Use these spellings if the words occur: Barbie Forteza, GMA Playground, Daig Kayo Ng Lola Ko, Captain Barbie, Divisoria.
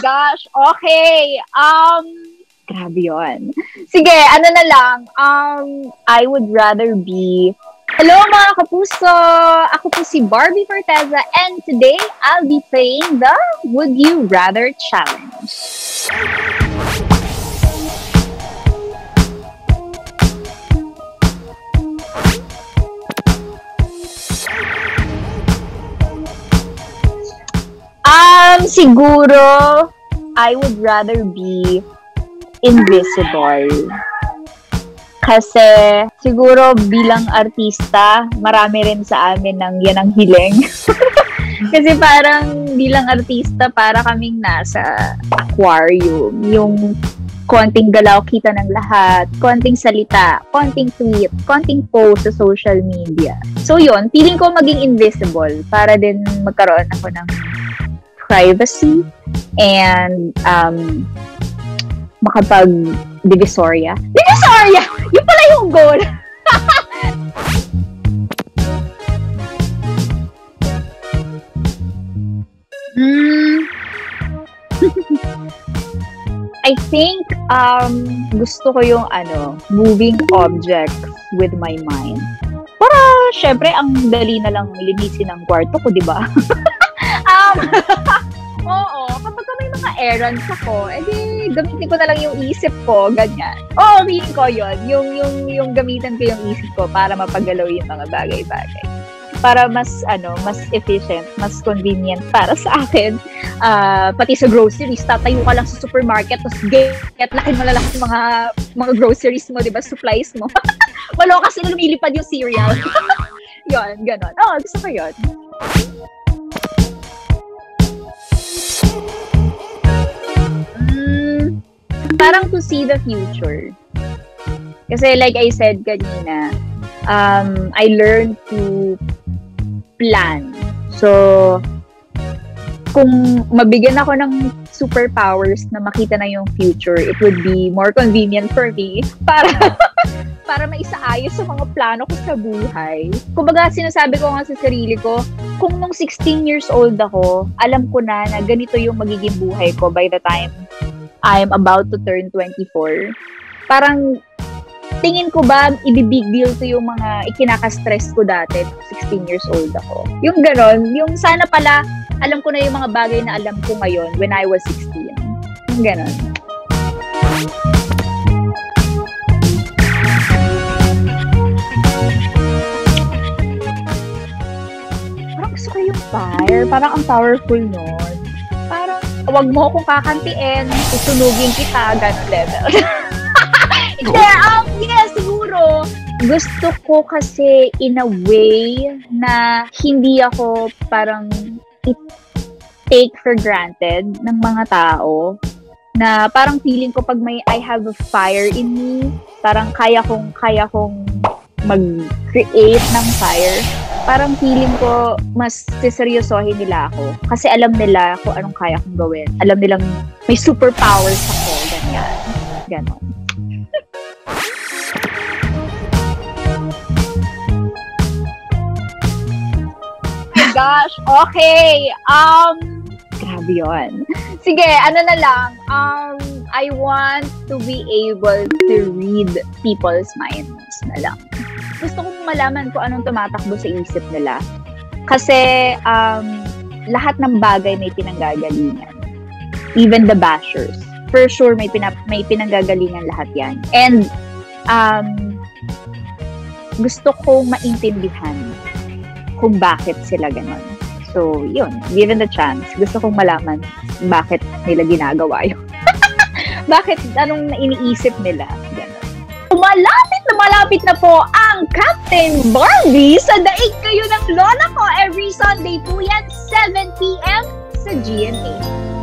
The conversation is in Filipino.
gosh. Okay. Grabe yun. Sige, ano na lang. I would rather be... Hello mga kapuso! Ako po si Barbie Forteza and today I'll be playing the Would You Rather Challenge. Siguro, I would rather be invisible. Kasi siguro bilang artista, marami rin sa amin ng yan ang hiling. Kasi parang bilang artista, para kaming nasa aquarium. Yung konting galaw kita ng lahat, konting salita, konting tweet, konting post sa social media. So yun, feeling ko maging invisible para din magkaroon ako ng privacy and makapag-divisoria. Divisoria! Yun pala yung goal! I think gusto ko yung moving objects with my mind. Para, syempre, ang dali na lang linisin ang kwarto ko, diba? Oo, kapag may mga errands ako, edi gamitin ko na lang yung isip ko, ganyan. Oo, meaning ko yun. Yung gamitan ko yung isip ko para mapagalaw yung mga bagay-bagay. Para mas, mas efficient, mas convenient para sa akin. Pati sa groceries, tatayo ka lang sa supermarket, tapos lakin mo na lahat yung mga groceries mo, diba? Supplies mo. Walo kasi lumilipad yung cereal. Yun, ganon. Oo, gusto ko yun. Parang to see the future. Kasi like I said kanina, I learned to plan. So, kung mabigyan ako ng superpowers na makita na yung future, it would be more convenient for me para maisaayos sa mga plano ko sa buhay. Kumbaga, sinasabi ko nga sa sarili ko, kung nung 16 years old ako, alam ko na ganito yung magiging buhay ko by the time I'm about to turn 24. Parang, tingin ko ba, ibibig deal to yung mga ikinaka-stress ko dati, 16 years old ako. Yung ganon, yung sana pala, alam ko na yung mga bagay na alam ko ngayon when I was 16. Yung ganon. Parang gusto ko yung fire. Parang ang powerful nun. Parang, wag mo akong kakantiin, susunugin kita, ganun level. Yes, siguro. Gusto ko kasi in a way na hindi ako parang take for granted ng mga tao na parang feeling ko pag I have a fire in me, parang kaya kong mag-create ng fire. Parang feeling ko, mas seseryosohin nila ako. Kasi alam nila kung anong kaya kong gawin. Alam nilang may superpowers ako. Ganyan. Ganon. Oh gosh, okay. Grabe yun. Sige, ano na lang. I want to be able to read people's minds na lang. Gusto kong malaman kung anong tumatakbo sa isip nila. Kasi, lahat ng bagay may pinanggagalingan. Even the bashers. For sure, may pinanggagalingan lahat yan. And, gusto kong maintindihan kung bakit sila ganun. So, yun. Given the chance, gusto kong malaman bakit nila ginagawa yun. Bakit, anong iniisip nila. Malapit na po ang Captain Barbie. Sa daig kayo ng lola ko every Sunday po yan, 7 p.m. sa GMA.